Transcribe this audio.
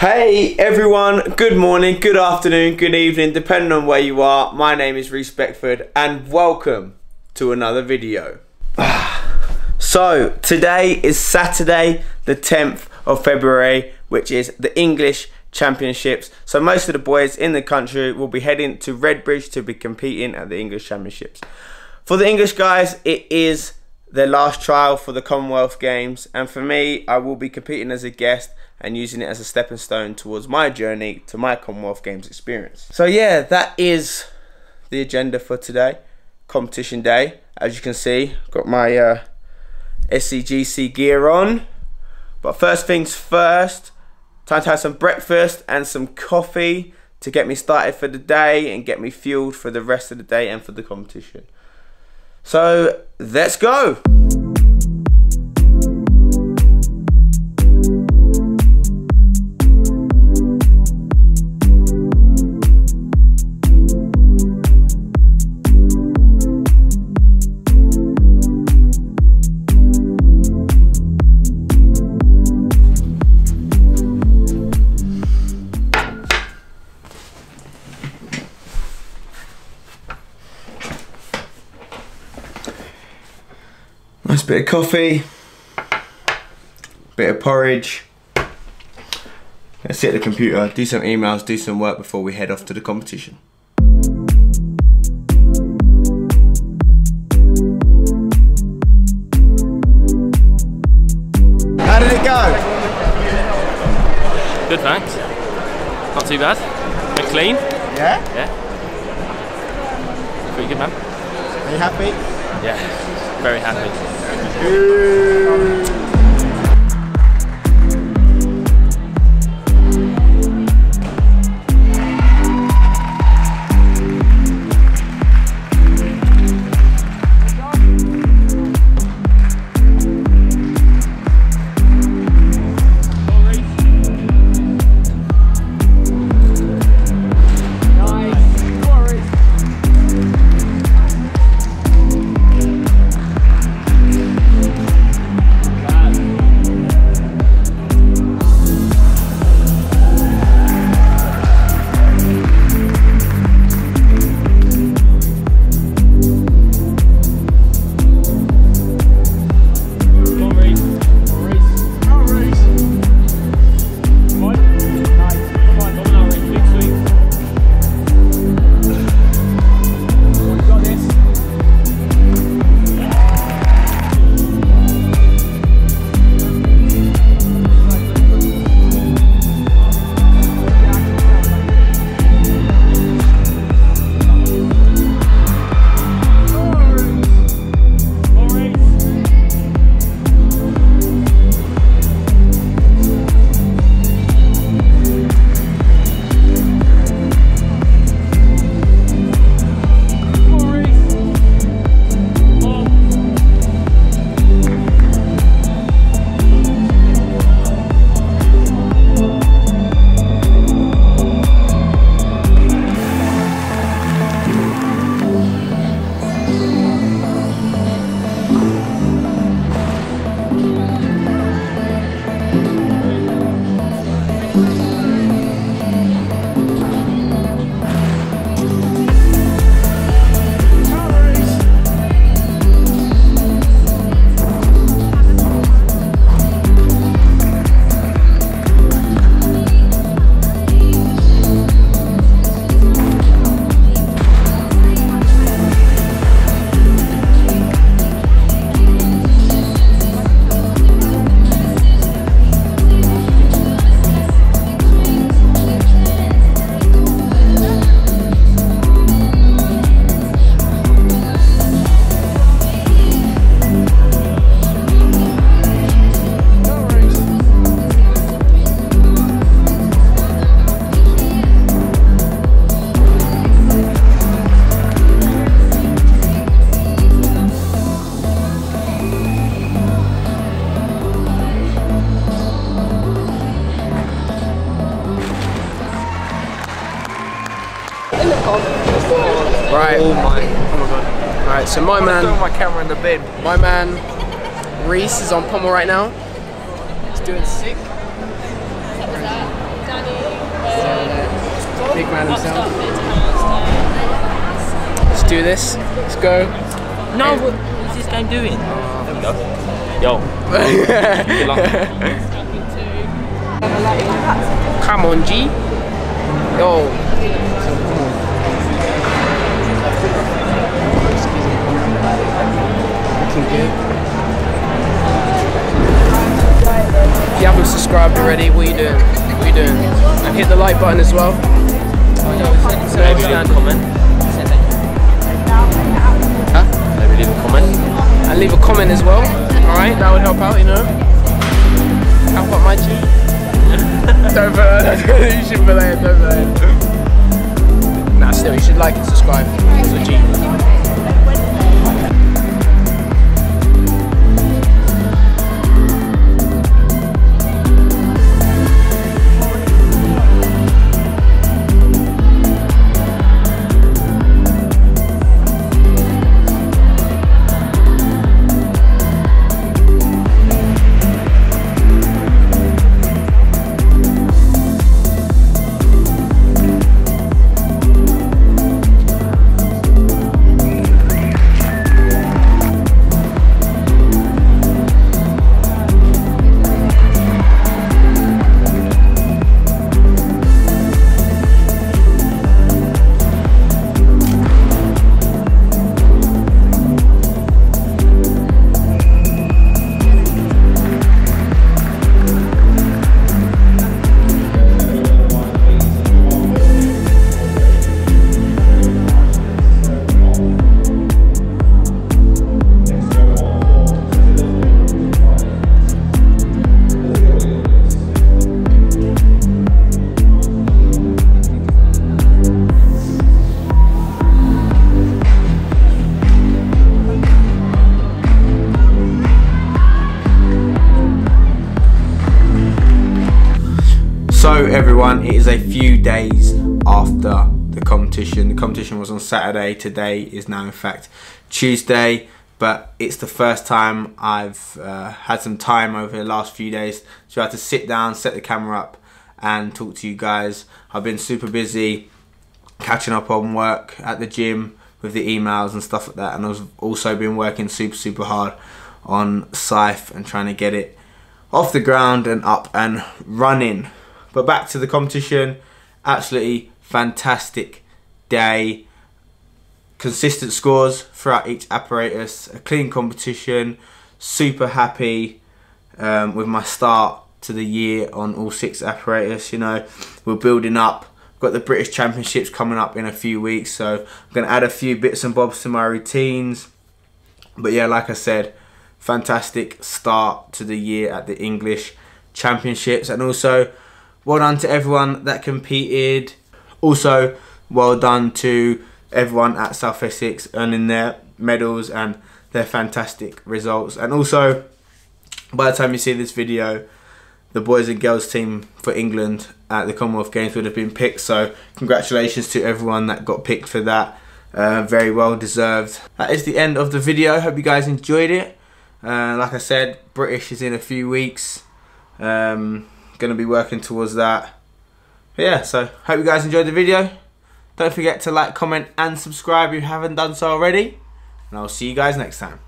Hey everyone, good morning, good afternoon, good evening, depending on where you are. My name is Reiss Beckford and welcome to another video. So today is Saturday the 10th of February, which is the English Championships. So most of the boys in the country will be heading to Redbridge to be competing at the English Championships. For the English guys, it is their last trial for the Commonwealth Games, and for me, I will be competing as a guest and using it as a stepping stone towards my journey to my Commonwealth Games experience. So yeah, that is the agenda for today, competition day. As you can see, got my SCGC gear on. But first things first, time to have some breakfast and some coffee to get me started for the day and get me fueled for the rest of the day and for the competition. So let's go. Nice bit of coffee, bit of porridge. Let's sit at the computer, do some emails, do some work before we head off to the competition. How did it go? Good, thanks. Not too bad. And clean? Yeah? Yeah. Pretty good, man. Are you happy? Yeah, very happy. Right. Oh my Right, so my man. Throwing my camera in the bin. My man, Reiss, is on pommel right now. He's doing sick. What's up with that? man himself. Let's do this. Let's go. No, hey. What's this game doing? There we go. Yo. Good luck. Come on, G. Yo. Looking good. If you haven't subscribed already, what are you doing? What are you doing? And hit the like button as well. So maybe leave a comment. Huh? Maybe leave a comment. And leave a comment as well. Alright, that would help out, you know. Help out my G. Don't forget, you should relay it, don't relay it. Nah, still, you should like and subscribe. It's a G. So everyone, it is a few days after the competition. The competition was on Saturday, today is now in fact Tuesday, but it's the first time I've had some time over the last few days to have to sit down, set the camera up and talk to you guys. I've been super busy catching up on work at the gym with the emails and stuff like that, and I've also been working super hard on SIFE and trying to get it off the ground and up and running. But back to the competition, absolutely fantastic day. Consistent scores throughout each apparatus, a clean competition, super happy with my start to the year on all 6 apparatus. You know, we're building up, we've got the British Championships coming up in a few weeks, so I'm gonna add a few bits and bobs to my routines. But yeah, like I said, fantastic start to the year at the English Championships, and also well done to everyone that competed. Also, well done to everyone at South Essex earning their medals and their fantastic results. And also, by the time you see this video, the boys and girls team for England at the Commonwealth Games would have been picked. So congratulations to everyone that got picked for that. Very well deserved. That is the end of the video. Hope you guys enjoyed it. Like I said, British is in a few weeks. Going to be working towards that. But yeah, so hope you guys enjoyed the video. Don't forget to like, comment and subscribe if you haven't done so already, and I'll see you guys next time.